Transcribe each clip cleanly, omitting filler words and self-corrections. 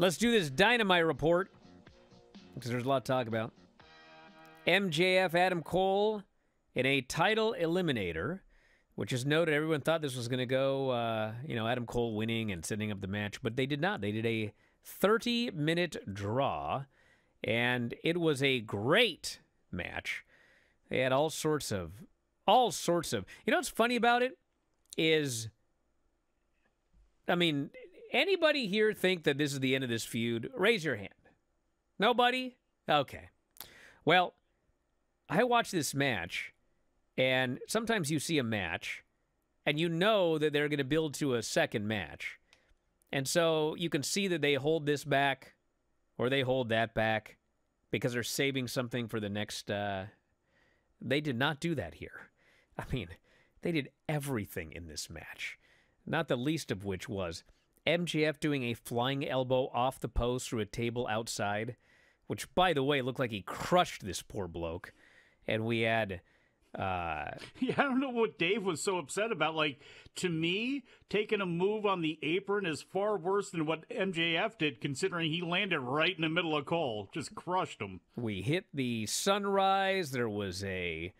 Let's do this Dynamite report, because there's a lot to talk about. MJF, Adam Cole, in a title eliminator, which is noted. Everyone thought this was going to go, you know, Adam Cole winning and setting up the match, but they did not. They did a 30-minute draw, and it was a great match. They had all sorts of... You know what's funny about it is, I mean, anybody here think that this is the end of this feud? Raise your hand. Nobody? Okay. Well, I watched this match, and sometimes you see a match, and you know that they're going to build to a second match. And so you can see that they hold this back, or they hold that back, because they're saving something for the next... They did not do that here. I mean, they did everything in this match, not the least of which was MJF doing a flying elbow off the post through a table outside, which, by the way, looked like he crushed this poor bloke. And we had... Yeah, I don't know what Dave was so upset about. Like, to me, taking a move on the apron is far worse than what MJF did, considering he landed right in the middle of Cole. Just crushed him. We hit the sunrise. There was a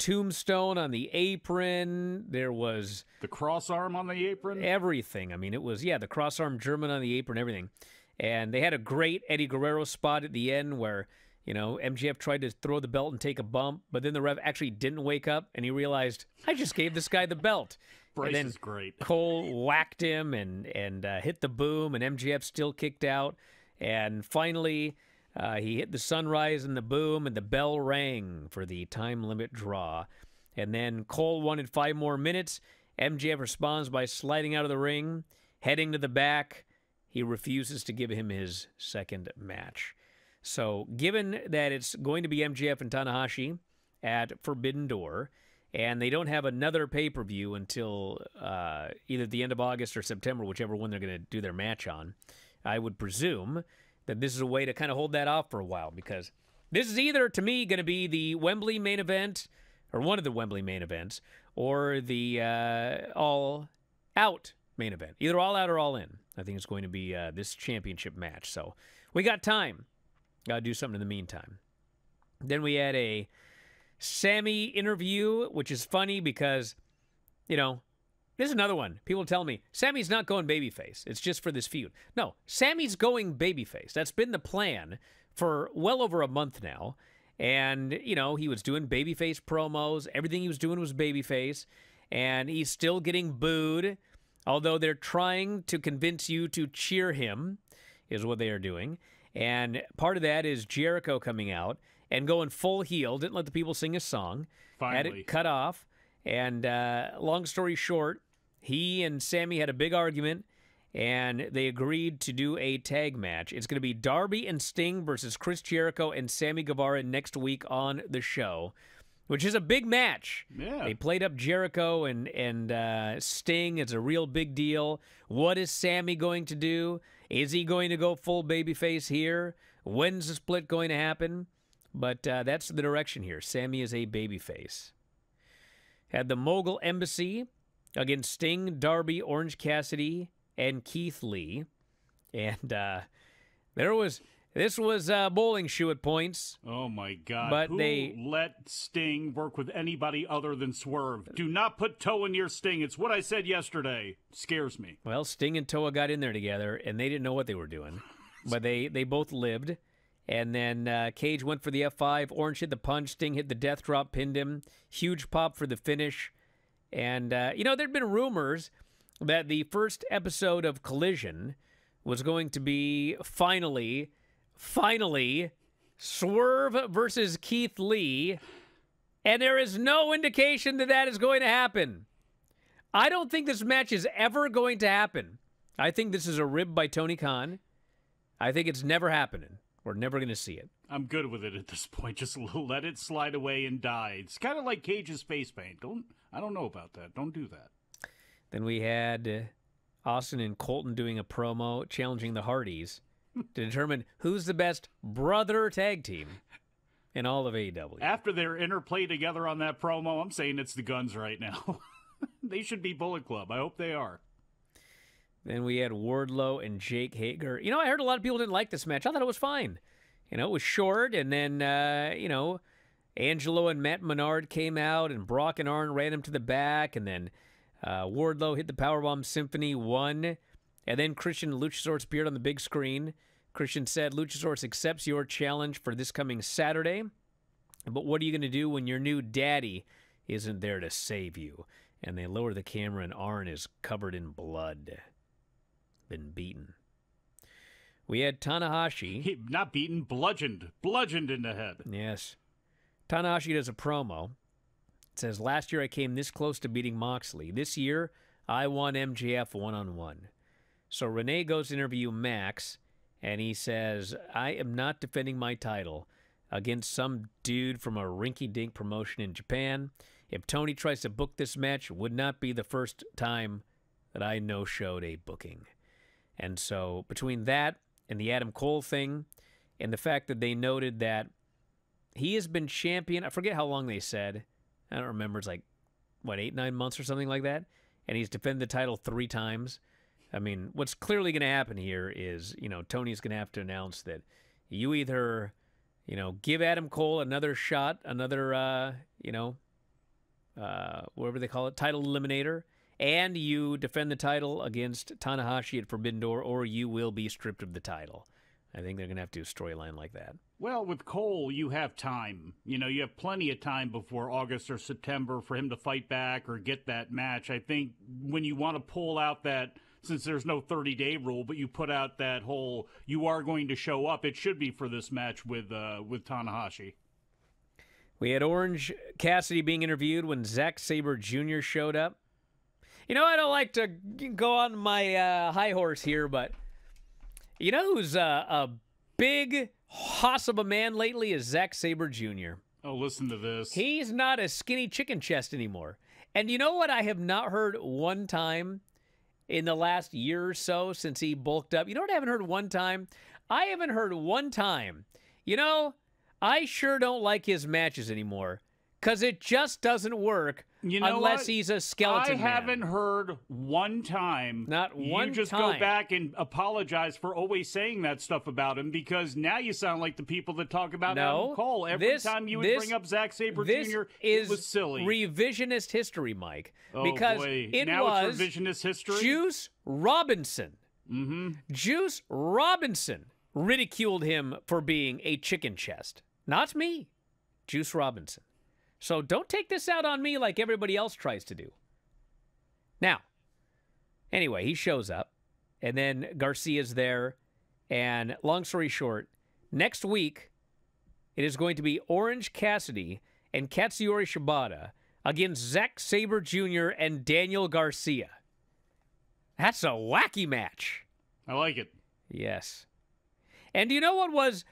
tombstone on the apron. There was... The cross arm on the apron? Everything. I mean, it was, yeah, the cross arm German on the apron, everything. And they had a great Eddie Guerrero spot at the end where... You know, MJF tried to throw the belt and take a bump, but then the ref actually didn't wake up, and he realized, I just gave this guy the belt. Bryce is great. Cole whacked him and hit the boom, and MJF still kicked out. And finally, he hit the sunrise and the boom, and the bell rang for the time limit draw. And then Cole wanted 5 more minutes. MJF responds by sliding out of the ring, heading to the back. He refuses to give him his second match. So, given that it's going to be MJF and Tanahashi at Forbidden Door, and they don't have another pay-per-view until either the end of August or September, whichever one they're going to do their match on, I would presume that this is a way to kind of hold that off for a while, because this is either, to me, going to be the Wembley main event, or one of the Wembley main events, or the all-out main event. Either all-out or all-in. I think it's going to be this championship match. So, we got time. Gotta do something in the meantime. Then we had a Sammy interview, which is funny because, you know, this is another one. People tell me, Sammy's not going babyface. It's just for this feud. No, Sammy's going babyface. That's been the plan for well over a month now. And, you know, he was doing babyface promos. Everything he was doing was babyface. And he's still getting booed, although they're trying to convince you to cheer him, is what they are doing. And part of that is Jericho coming out and going full heel. Didn't let the people sing his song. Finally. Had it cut off. And long story short, he and Sammy had a big argument, and they agreed to do a tag match. It's going to be Darby and Sting versus Chris Jericho and Sammy Guevara next week on the show, which is a big match. Yeah. They played up Jericho and Sting. It's a real big deal. What is Sammy going to do? Is he going to go full babyface here? When's the split going to happen? But that's the direction here. Sammy is a babyface. Had the Mogul Embassy against Sting, Darby, Orange Cassidy, and Keith Lee. And this was bowling shoe at points. Oh, my God. But they let Sting work with anybody other than Swerve. Do not put Toa near Sting. It's what I said yesterday. Scares me. Well, Sting and Toa got in there together, and they didn't know what they were doing. But they both lived. And then Cage went for the F5. Orange hit the punch. Sting hit the death drop, pinned him. Huge pop for the finish. And, you know, there'd been rumors that the first episode of Collision was going to be finally, Swerve versus Keith Lee, and there is no indication that that is going to happen. I don't think this match is ever going to happen. I think this is a rib by Tony Khan. I think it's never happening. We're never going to see it. I'm good with it at this point. Just let it slide away and die. It's kind of like Cage's face paint. I don't know about that. Don't do that. Then we had Austin and Colton doing a promo challenging the Hardys to determine who's the best brother tag team in all of AEW. After their interplay together on that promo, I'm saying it's the Guns right now. They should be Bullet Club. I hope they are. Then we had Wardlow and Jake Hager. You know, I heard a lot of people didn't like this match. I thought it was fine. You know, it was short, and then, you know, Angelo and Matt Menard came out, and Brock and Arn ran him to the back, and then Wardlow hit the Powerbomb Symphony 1, and then Christian Luchasaurus appeared on the big screen. Christian said, Luchasaurus accepts your challenge for this coming Saturday, but what are you going to do when your new daddy isn't there to save you? And they lower the camera, and Arn is covered in blood. Been beaten. We had Tanahashi. Not beaten, bludgeoned. Bludgeoned in the head. Yes. Tanahashi does a promo. It says, last year I came this close to beating Moxley. This year, I won MJF one-on-one. So Renee goes to interview Max, and he says, I am not defending my title against some dude from a rinky-dink promotion in Japan. If Tony tries to book this match, it would not be the first time that I no-showed a booking. And so between that and the Adam Cole thing and the fact that they noted that he has been champion, I forget how long they said. I don't remember. It's like, what, 8, 9 months or something like that? And he's defended the title 3 times. I mean, what's clearly going to happen here is, you know, Tony's going to have to announce that you either, you know, give Adam Cole another shot, another, you know, whatever they call it, title eliminator, and you defend the title against Tanahashi at Forbidden Door, or you will be stripped of the title. I think they're going to have to do a storyline like that. Well, with Cole, you have time. You know, you have plenty of time before August or September for him to fight back or get that match. I think when you want to pull out that, since there's no 30-day rule, but you put out that whole, you are going to show up, it should be for this match with Tanahashi. We had Orange Cassidy being interviewed when Zack Sabre Jr. showed up. You know, I don't like to go on my high horse here, but you know who's a big hoss of a man lately is Zack Sabre Jr. Oh, listen to this. He's not a skinny chicken chest anymore. And you know what I have not heard one time in the last year or so since he bulked up? You know what I haven't heard one time? I haven't heard one time, you know, I sure don't like his matches anymore, because it just doesn't work. You know, unless what? He's a skeleton man. I haven't heard one time. Not one time. You just go back and apologize for always saying that stuff about him, because now you sound like the people that talk about Adam Cole. Every time you would bring up Zack Sabre Jr., it was silly. Revisionist history, Mike. Oh, because it was revisionist history. Juice Robinson. Mm-hmm. Juice Robinson ridiculed him for being a chicken chest. Not me. Juice Robinson. So don't take this out on me like everybody else tries to do. Now, anyway, he shows up, and then Garcia's there, and long story short, next week, it is going to be Orange Cassidy and Katsuyori Shibata against Zack Sabre Jr. and Daniel Garcia. That's a wacky match. I like it. Yes. And you know what was,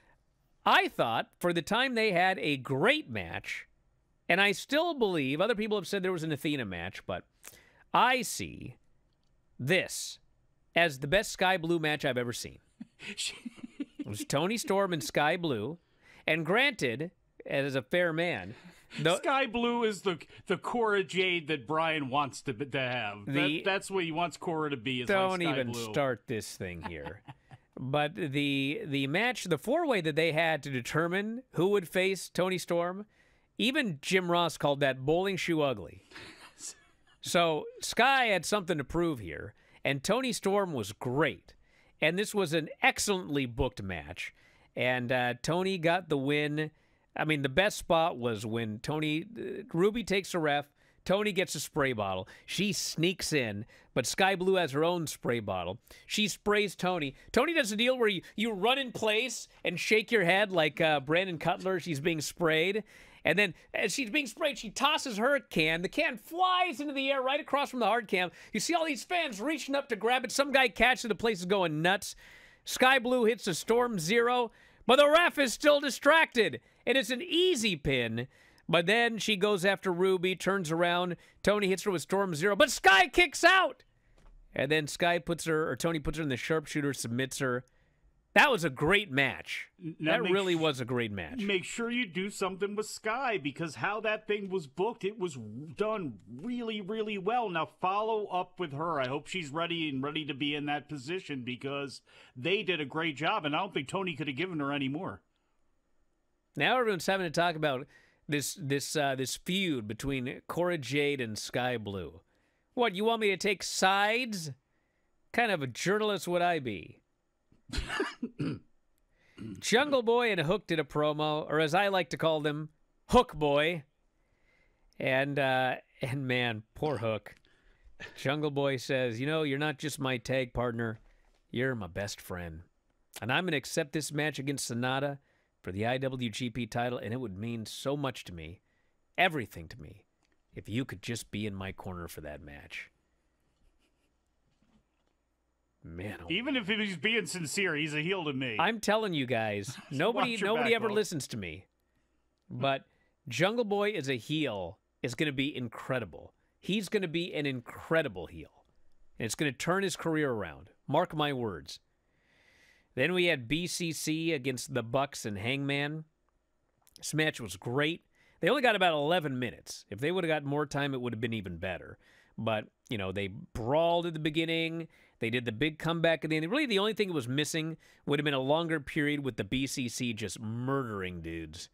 I thought, for the time they had, a great match. And I still believe, other people have said there was an Athena match, but I see this as the best Skye Blue match I've ever seen. It was Toni Storm and Skye Blue. And granted, as a fair man, Skye Blue is the Cora Jade that Bryan wants to have. That's what he wants Cora to be. Is don't like even Blue. Start this thing here. But the match, the four-way that they had to determine who would face Toni Storm, even Jim Ross called that bowling shoe ugly. So Skye had something to prove here, and Toni Storm was great. And this was an excellently booked match. And Toni got the win. I mean, the best spot was when Toni, Ruby takes a ref, Toni gets a spray bottle. She sneaks in, but Skye Blue has her own spray bottle. She sprays Toni. Toni does a deal where you run in place and shake your head like Brandon Cutler. She's being sprayed. And then as she's being sprayed, she tosses her can. The can flies into the air right across from the hard cam. You see all these fans reaching up to grab it. Some guy catches it. The place is going nuts. Skye Blue hits a Storm Zero, but the ref is still distracted. And it's an easy pin. But then she goes after Ruby, turns around. Toni hits her with Storm Zero, but Skye kicks out. And then Toni puts her in the sharpshooter, submits her. That was a great match. Now that really was a great match. Make sure you do something with Skye, because how that thing was booked, it was done really, really well. Now follow up with her. I hope she's ready and ready to be in that position, because they did a great job, and I don't think Tony could have given her any more. Now everyone's having to talk about this feud between Cora Jade and Skye Blue. What, you want me to take sides? Kind of a journalist would I be? Jungle Boy and Hook did a promo, or as I like to call them, Hook Boy. And man, poor Hook. Jungle Boy says, you know, you're not just my tag partner, you're my best friend. And I'm going to accept this match against Sonata for the IWGP title, and it would mean so much to me, everything to me, if you could just be in my corner for that match. Man, even if he's being sincere, he's a heel to me. I'm telling you guys, nobody ever listens to me. But Jungle Boy as a heel is going to be incredible. He's going to be an incredible heel. And it's going to turn his career around. Mark my words. Then we had BCC against the Bucks and Hangman. This match was great. They only got about 11 minutes. If they would have got more time, it would have been even better. But, you know, they brawled at the beginning. They did the big comeback at the end. Really, the only thing that was missing would have been a longer period with the BCC just murdering dudes.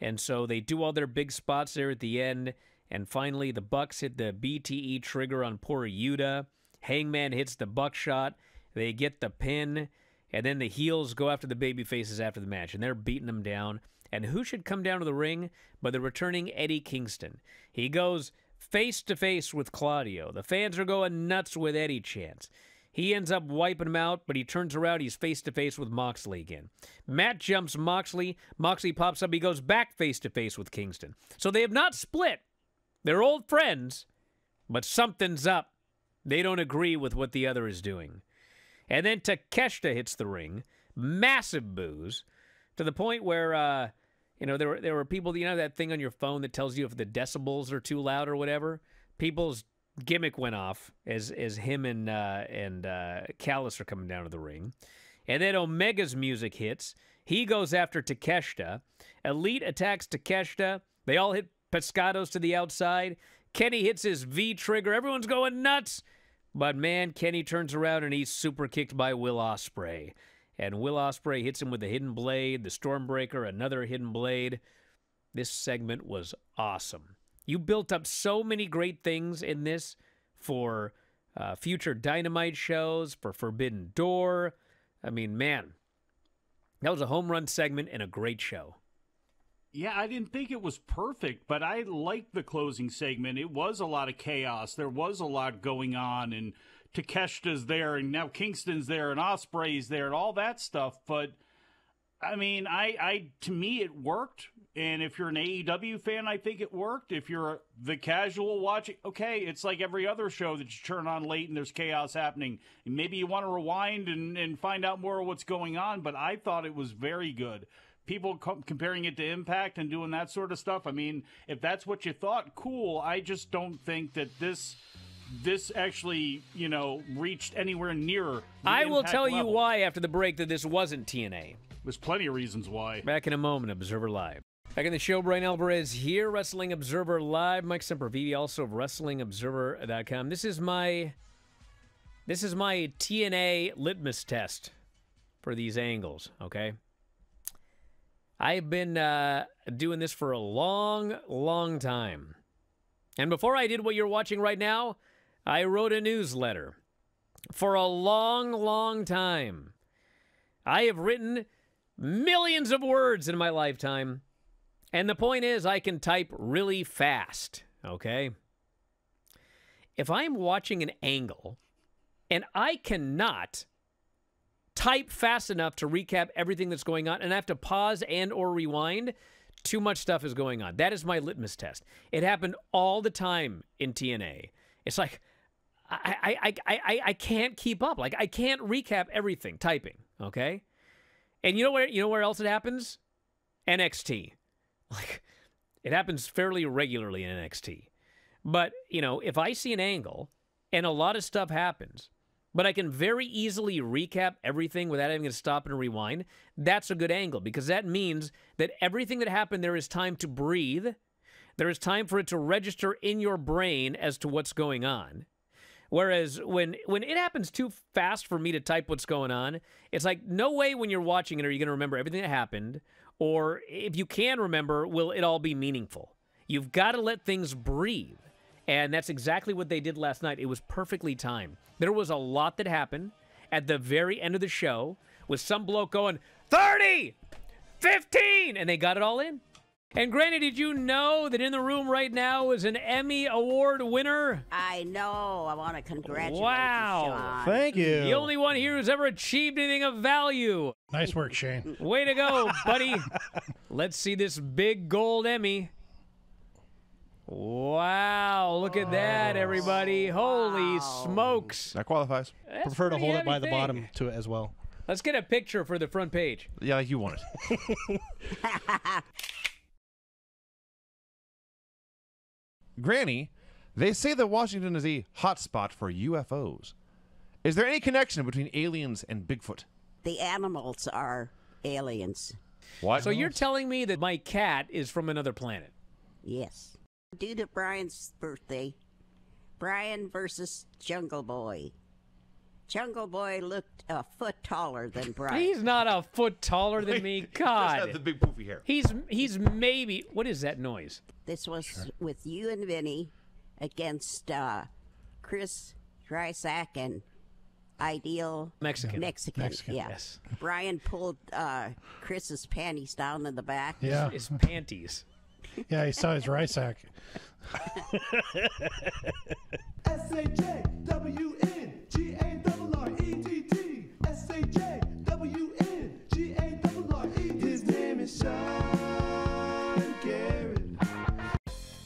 And so they do all their big spots there at the end. And finally, the Bucks hit the BTE trigger on poor Yuta. Hangman hits the buckshot. They get the pin. And then the heels go after the baby faces after the match. And they're beating them down. And who should come down to the ring but the returning Eddie Kingston? He goes face-to-face with Claudio. The fans are going nuts with Eddie chants. He ends up wiping him out, but he turns around. He's face-to-face with Moxley again. Matt jumps Moxley. Moxley pops up. He goes back face-to-face with Kingston. So they have not split. They're old friends, but something's up. They don't agree with what the other is doing. And then Takeshita hits the ring. Massive boos, to the point where, you know, there were people, you know, that thing on your phone that tells you if the decibels are too loud or whatever? People's gimmick went off as him and Callis are coming down to the ring. And then Omega's music hits. He goes after Takeshita. Elite attacks Takeshita. They all hit pescados to the outside. Kenny hits his V-trigger. Everyone's going nuts. But, man, Kenny turns around and he's super kicked by Will Ospreay. And Will Ospreay hits him with the hidden blade, the Stormbreaker, another hidden blade. This segment was awesome. You built up so many great things in this for future Dynamite shows, for Forbidden Door. I mean, man, that was a home run segment and a great show. Yeah, I didn't think it was perfect, but I liked the closing segment. It was a lot of chaos. There was a lot going on, and Takeshita's there, and now Kingston's there, and Ospreay's there, and all that stuff. But I mean, to me, it worked. And if you're an AEW fan, I think it worked. If you're the casual watching, okay, it's like every other show that you turn on late and there's chaos happening. And maybe you want to rewind and find out more of what's going on. But I thought it was very good. People comparing it to Impact and doing that sort of stuff. I mean, if that's what you thought, cool. I just don't think that this actually, you know, reached anywhere near the I will tell level. You why after the break that this wasn't TNA. There's plenty of reasons why. Back in a moment, Observer Live. Back in the show, Bryan Alvarez here, Wrestling Observer Live. Mike Sempervivi, also of WrestlingObserver.com. This is my TNA litmus test for these angles, okay? I've been doing this for a long, long time. And before I did what you're watching right now, I wrote a newsletter. For a long, long time. I have written millions of words in my lifetime. And the point is, I can type really fast, okay? If I'm watching an angle, and I cannot type fast enough to recap everything that's going on, and I have to pause and or rewind, too much stuff is going on. That is my litmus test. It happened all the time in TNA. It's like, I can't keep up. Like, I can't recap everything typing, okay? And you know where else it happens? NXT. Like, it happens fairly regularly in NXT. But, you know, if I see an angle and a lot of stuff happens, But I can very easily recap everything without having to stop and rewind. That's a good angle, because that means that everything that happened, there is time to breathe. There is time for it to register in your brain as to what's going on. Whereas when it happens too fast for me to type what's going on, it's like, no way when you're watching it are you going to remember everything that happened, or if you can remember, will it all be meaningful? You've got to let things breathe. And that's exactly what they did last night. It was perfectly timed. There was a lot that happened at the very end of the show with some bloke going, 30, 15, and they got it all in. And granted, did you know that in the room right now is an Emmy Award winner? I know. I want to congratulate you, Sean. Thank you. The only one here who's ever achieved anything of value. Nice work, Shane. Way to go, buddy. Let's see this big gold Emmy. Wow, look at that, everybody. Holy smokes. That qualifies. That's prefer to hold it by the bottom to it as well. Let's get a picture for the front page. Yeah, like you want it. Granny, they say that Washington is a hotspot for UFOs. Is there any connection between aliens and Bigfoot? The animals are aliens. What? So you're telling me that my cat is from another planet? Yes. Due to Brian's birthday, Brian versus Jungle Boy. Jungle Boy looked a foot taller than Brian. He's not a foot taller than me. God. He does have the big poofy hair. He's maybe... What is that noise? This was with you and Vinny against Chris Drysack and Ideal Mexican. Yeah. Yes. Brian pulled Chris's panties down in the back. Yeah. His panties. Yeah, he saw his rice sack. S-A-J-W-N-G-A-R-R-E-T-T. S-A-J-W-N-G-A-R-R-E-T-T. His name is Sean Garrett.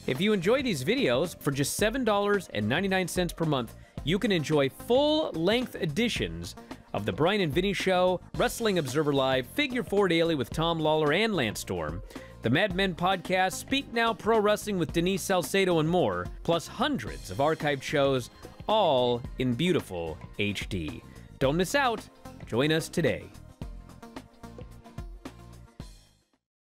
If you enjoy these videos, for just $7.99 per month, you can enjoy full-length editions of The Brian and Vinny Show, Wrestling Observer Live, Figure 4 Daily with Tom Lawler and Lance Storm, The Mad Men Podcast, Speak Now Pro Wrestling with Denise Salcedo and more, plus hundreds of archived shows, all in beautiful HD. Don't miss out. Join us today.